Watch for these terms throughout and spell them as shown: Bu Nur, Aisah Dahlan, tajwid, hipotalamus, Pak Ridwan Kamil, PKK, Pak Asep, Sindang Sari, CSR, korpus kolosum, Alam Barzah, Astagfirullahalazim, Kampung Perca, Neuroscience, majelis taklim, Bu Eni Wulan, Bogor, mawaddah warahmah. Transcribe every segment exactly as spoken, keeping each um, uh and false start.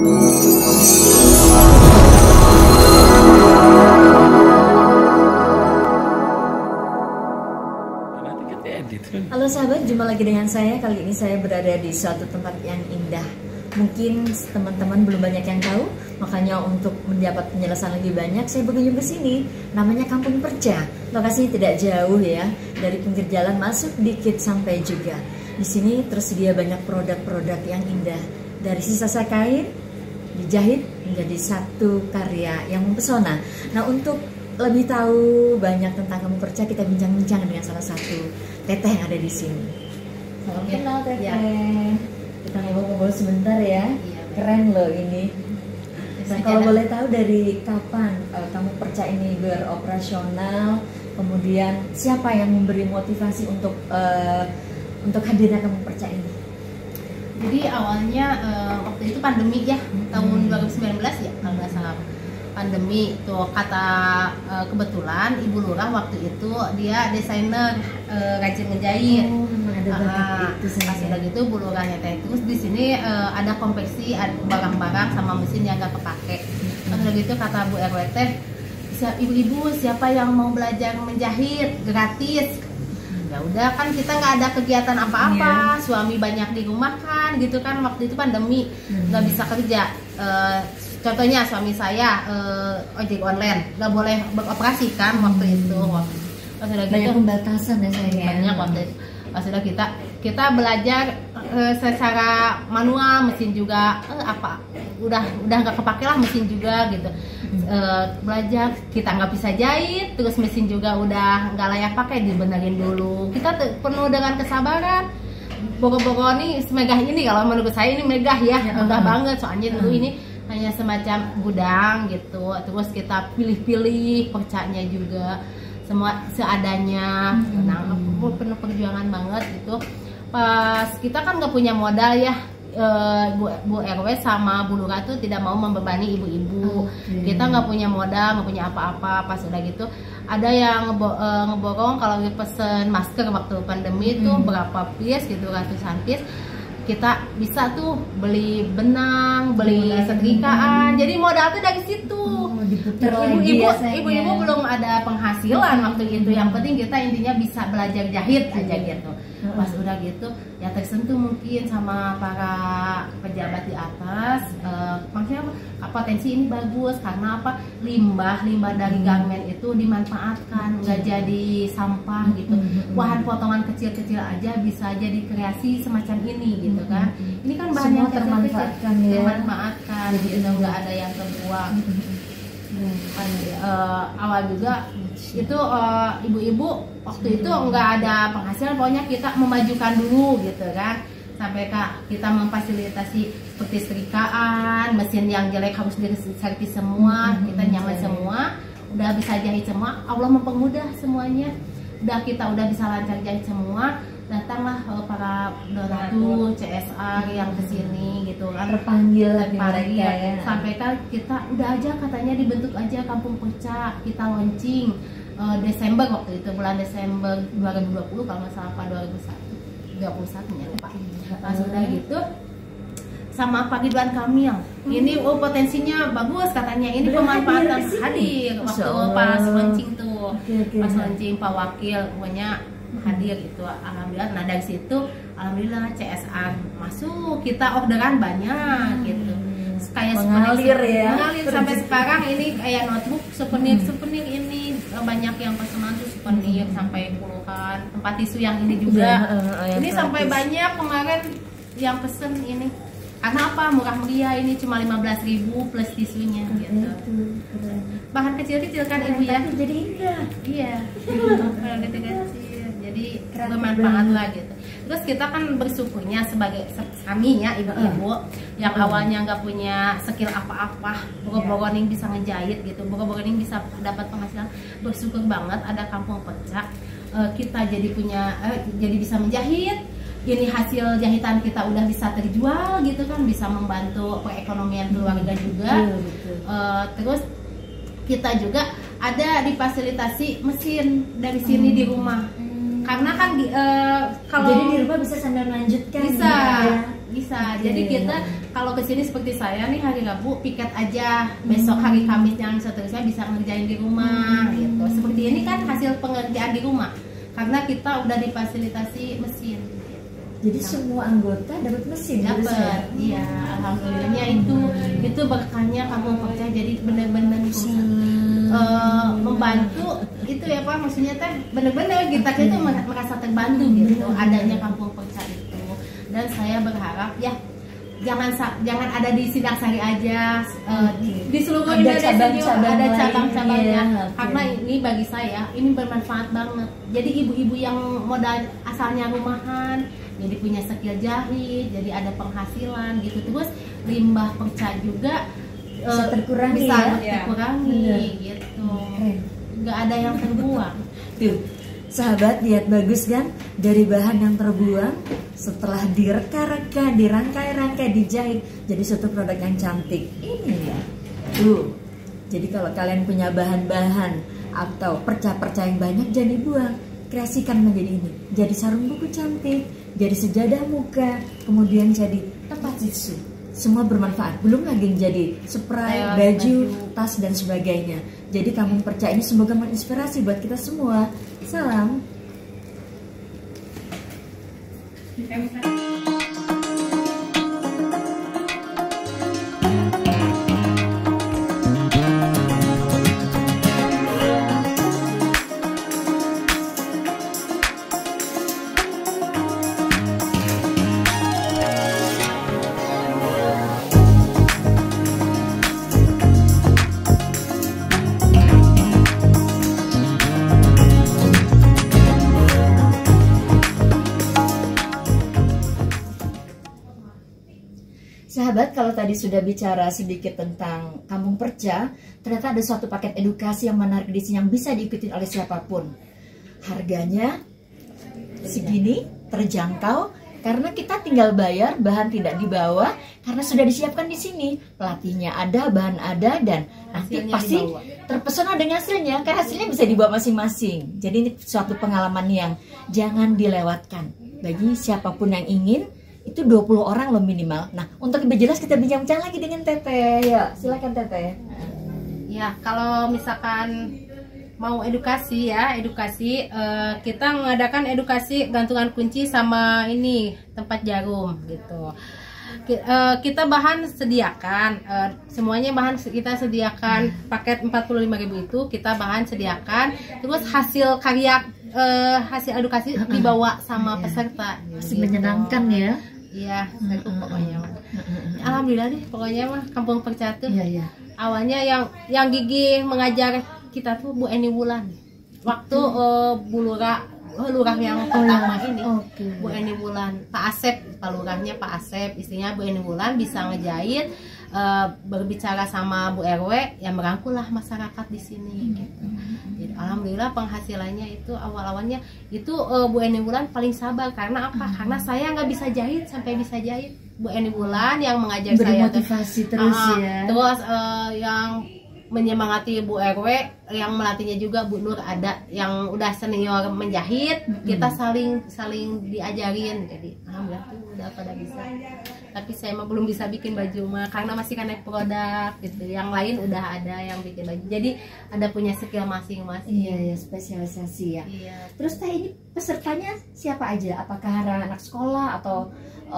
Halo sahabat, jumpa lagi dengan saya. Kali ini saya berada di suatu tempat yang indah. Mungkin teman-teman belum banyak yang tahu, makanya untuk mendapat penjelasan lebih banyak saya berkunjung ke sini. Namanya Kampung Perca. Lokasinya tidak jauh ya, dari pinggir jalan masuk dikit sampai juga. Di sini tersedia banyak produk-produk yang indah. Dari sisa kain dijahit menjadi satu karya yang mempesona. Nah, untuk lebih tahu banyak tentang Kampung Perca, kita bincang-bincang dengan salah satu teteh yang ada di sini. Salam kenal teteh. Ya. Kita ngobrol-ngobrol sebentar ya, iya, keren loh ini. Nah, kalau boleh tahu dari kapan uh, Kampung Perca ini beroperasional, kemudian siapa yang memberi motivasi untuk uh, untuk hadirnya Kampung Perca ini? Jadi awalnya uh, waktu itu pandemi ya, hmm. tahun dua ribu sembilan belas ya kalau nggak salah, pandemi itu kata uh, kebetulan Ibu Lurah waktu itu dia desainer uh, rajin ngejahit. Oh. Nah, pas udah gitu Bu Lurahnya teh terus di sini uh, ada konveksi, ada barang-barang sama mesin yang nggak kepake. Terus udah gitu kata Bu R W T, ibu-ibu siapa yang mau belajar menjahit gratis? Ya udah kan kita nggak ada kegiatan apa-apa, yeah. Suami banyak di rumah kan, gitu kan waktu itu pandemi nggak mm-hmm. bisa kerja. Uh, contohnya suami saya uh, ojek online, nggak boleh beroperasi kan waktu mm-hmm. itu. Terus udah gitu banyak pembatasan ya saya. Banyak waktu itu. Pas sudah kita kita belajar uh, secara manual, mesin juga uh, apa udah udah nggak kepake lah mesin juga gitu. Uh, belajar kita nggak bisa jahit, terus mesin juga udah nggak layak pakai, dibenerin dulu. Kita penuh dengan kesabaran. Bogor-bogor ini semegah ini, kalau menurut saya ini megah ya, megah banget soalnya dulu ini hanya semacam gudang gitu. Terus kita pilih-pilih percanya juga, semua seadanya, hmm. nah, penuh perjuangan banget gitu. Pas kita kan nggak punya modal ya, e, Bu, Bu R W sama Bu Lurah tuh tidak mau membebani ibu-ibu. Okay. Kita nggak punya modal, nggak punya apa-apa. Pas udah gitu, ada yang ngebo e, ngeborong kalau pesen masker waktu pandemi itu hmm. berapa piece gitu, ratusan piece. Kita bisa tuh beli benang, beli modal setrikaan, jadi modal tuh dari situ. Ibu-ibu oh, ibu belum ada penghasilan waktu itu, yang penting kita intinya bisa belajar jahit aja gitu. Pas udah gitu, ya tersentuh mungkin sama para pejabat di atas, eh, maksudnya potensi ini bagus karena apa? Limbah limbah dari garmen itu dimanfaatkan, nggak jadi sampah gitu. Bahan potongan kecil-kecil aja bisa jadi kreasi semacam ini gitu kan. Ini kan bahan yang termanfaatkan, termanfaatkan ya. Gitu, nggak ada yang terbuang. Hmm, uh, awal juga itu ibu-ibu uh, waktu itu nggak ada penghasilan, pokoknya kita memajukan dulu gitu kan, sampai kak kita memfasilitasi seperti setrikaan, mesin yang jelek harus diservis semua, kita nyaman semua, udah bisa jahit semua, Allah mempermudah semuanya, udah kita udah bisa lancar jahit semua. Datanglah para donatur C S R yang kesini gitu kan, terpanggil lagi ya. Sampai kan kita udah aja katanya dibentuk aja Kampung Perca, kita launching uh, Desember waktu itu, bulan Desember dua ribu dua puluh kalau nggak salah, dua ribu dua puluh satu ya Pak. Pas udah gitu sama Pak Ridwan Kamil, hmm. ini oh potensinya bagus katanya, ini pemanfaatan hadir, hadir waktu so, pas launching tuh, okay, okay. Pas launching Pak Wakil pokoknya hadir gitu, alhamdulillah. Nah dari situ alhamdulillah C S R masuk, kita orderan banyak gitu, kayak mengalir ya, mengalir sampai sekarang ini kayak notebook, souvenir, souvenir ini banyak yang pesanan tuh souvenir sampai puluhan, tempat tisu yang ini juga ini sampai banyak kemarin yang pesen ini. Karena apa? Murah meriah, ini cuma lima belas ribu plus tisunya gitu. Bahan kecil-kecil kan ibu ya? Jadi indah. Iya. Bahan kecil-kecil. Jadi bermanfaat lah gitu. Terus kita kan bersyukurnya sebagai kami ya ibu-ibu yang awalnya nggak punya skill apa-apa, bogor-bogor ning bisa ngejahit gitu, bogor-bogor ning bisa dapat penghasilan. Bersyukur banget ada Kampung Perca, kita jadi punya, jadi bisa menjahit. Ini hasil jahitan kita udah bisa terjual gitu kan, bisa membantu perekonomian keluarga juga. Terus kita juga ada difasilitasi mesin dari sini di rumah. Karena kan di, uh, kalau jadi di rumah bisa sambil melanjutkan bisa ya, bisa. Okay. Jadi kita kalau kesini seperti saya nih hari Rabu piket aja, besok hari Kamis yang seterusnya bisa ngerjain di rumah. Hmm. Gitu. Seperti ini kan hasil pengerjaan di rumah karena kita udah difasilitasi mesin. Jadi nah, semua anggota dapat mesin. Dapat, iya. Alhamdulillahnya itu itu berkahnya Kampung Perca, jadi benar-benar uh, membantu itu ya Pak, maksudnya teh benar-benar kita itu merasa terbantu gitu adanya Kampung Perca itu. Dan saya berharap ya jangan jangan ada di Sindang Sari aja, uh, okay. di seluruh Indonesia ada cabang-cabangnya. Iya, karena okay. ini bagi saya ini bermanfaat banget. Jadi ibu-ibu yang modal asalnya rumahan jadi punya skill jahit, jadi ada penghasilan gitu, terus limbah perca juga bisa terkurangi, bisa ya? terkurangi ya. gitu, nggak ada yang terbuang. Tuh, sahabat lihat bagus kan, dari bahan yang terbuang setelah direka-reka, dirangkai-rangkai, dijahit jadi suatu produk yang cantik. Ini ya, tuh. Jadi kalau kalian punya bahan-bahan atau perca-perca yang banyak jadi buang, kreasikan menjadi ini, jadi sarung buku cantik, jadi sejadah muka, kemudian jadi tempat tisu. Semua bermanfaat, belum lagi jadi spray, baju, tas, dan sebagainya. Jadi Kampung Perca ini semoga menginspirasi buat kita semua. Salam. Sahabat, kalau tadi sudah bicara sedikit tentang Kampung Perca, ternyata ada suatu paket edukasi yang menarik di sini yang bisa diikuti oleh siapapun. Harganya segini, terjangkau, karena kita tinggal bayar, bahan tidak dibawa, karena sudah disiapkan di sini. Pelatihnya ada, bahan ada, dan nanti pasti terpesona dengan hasilnya, karena hasilnya bisa dibawa masing-masing. Jadi ini suatu pengalaman yang jangan dilewatkan bagi siapapun yang ingin. Itu dua puluh orang loh minimal. Nah, untuk lebih jelas kita bincang-bincang lagi dengan Teteh. Ya, silakan Teteh. Ya, kalau misalkan mau edukasi ya, edukasi eh, kita mengadakan edukasi gantungan kunci sama ini tempat jarum gitu. Kita bahan sediakan, semuanya bahan kita sediakan. Paket empat puluh lima ribu itu kita bahan sediakan. Terus hasil karya, hasil edukasi dibawa sama peserta. Masih menyenangkan ya. Iya, pokoknya. Alhamdulillah nih, pokoknya mah Kampung Perca tuh. Awalnya yang yang gigih mengajar kita tuh Bu Eni Wulan. Waktu Bu Lura Oh, lurah yang pertama ini, okay. Bu Eni Wulan, Pak Asep, Pak lurahnya Pak Asep, istrinya Bu Eni Wulan bisa ngejahit, uh, berbicara sama Bu R W, yang merangkulah masyarakat di sini. Hmm. Gitu. Jadi, alhamdulillah penghasilannya itu awal-awalnya itu uh, Bu Eni Wulan paling sabar karena apa? Hmm. Karena saya nggak bisa jahit sampai bisa jahit Bu Eni Wulan yang mengajar saya motivasi terus uh, ya. Terus uh, yang menyemangati Bu R W, yang melatihnya juga Bu Nur, ada yang udah senior menjahit, mm-hmm. kita saling saling diajarin. Jadi alhamdulillah tuh udah pada bisa. Tapi saya mah belum bisa bikin baju mah karena masih connect produk gitu. Yang lain udah ada yang bikin baju. Jadi ada punya skill masing-masing. Iya, ya, spesialisasi ya. Iya. Terus Teh ini pesertanya siapa aja? Apakah anak sekolah atau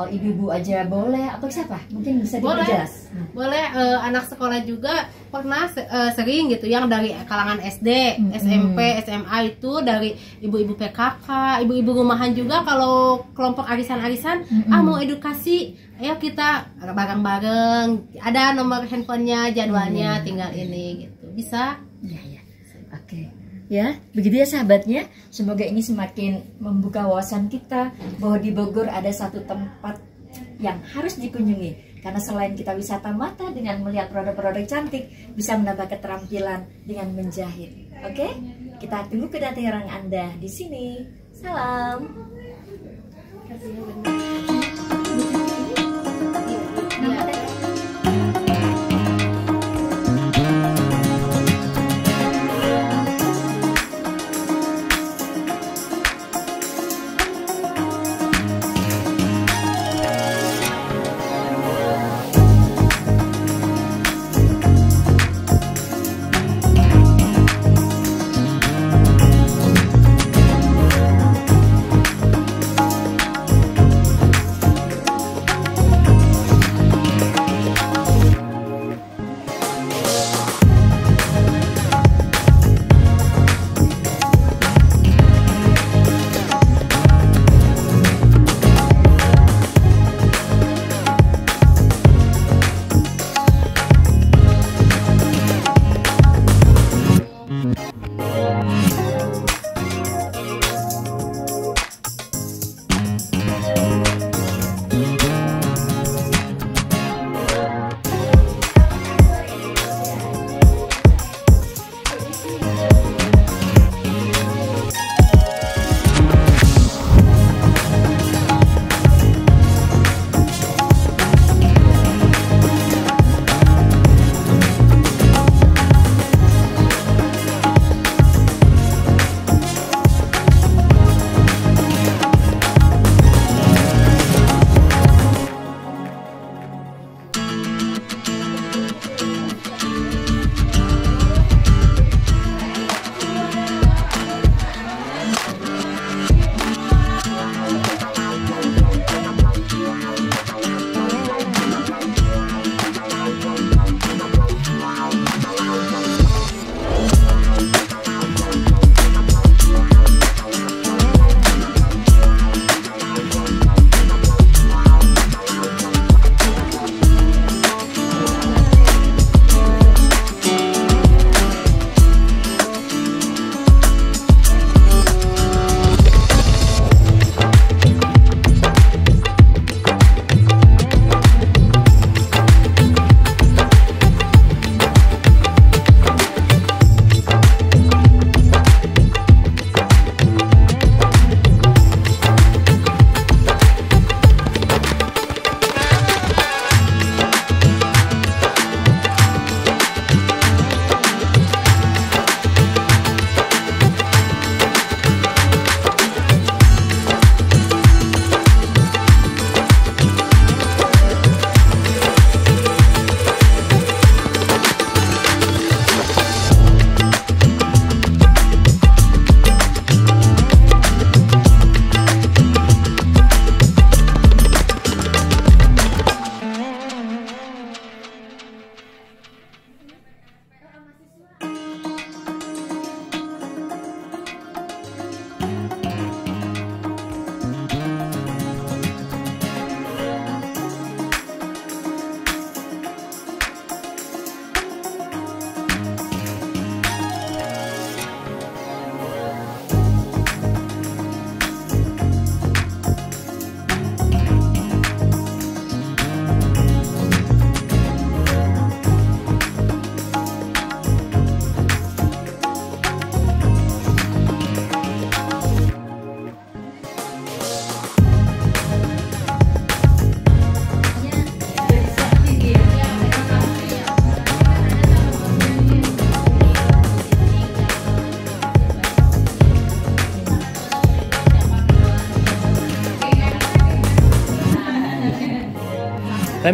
ibu-ibu uh, aja boleh atau siapa? Mungkin bisa dijelas. Boleh, boleh uh, anak sekolah juga pernah uh, sering gitu yang dari kalangan S D, hmm. S M P, S M A itu dari ibu-ibu P K K, ibu-ibu rumahan juga kalau kelompok arisan-arisan hmm. ah mau edukasi, ayo kita bareng-bareng. Ada nomor handphonenya, jadwalnya hmm. tinggal ini gitu. Bisa? Ya, ya. Oke. Okay. Ya, begitu ya sahabatnya. Semoga ini semakin membuka wawasan kita bahwa di Bogor ada satu tempat yang harus dikunjungi. Karena selain kita wisata mata dengan melihat produk-produk cantik, bisa menambah keterampilan dengan menjahit. Oke? Kita tunggu kedatangan Anda di sini. Salam.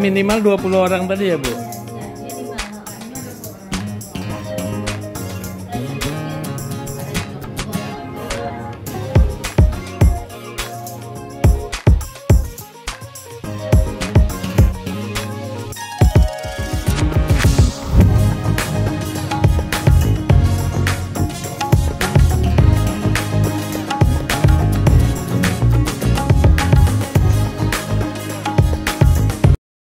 minimal dua puluh orang tadi ya, Bu?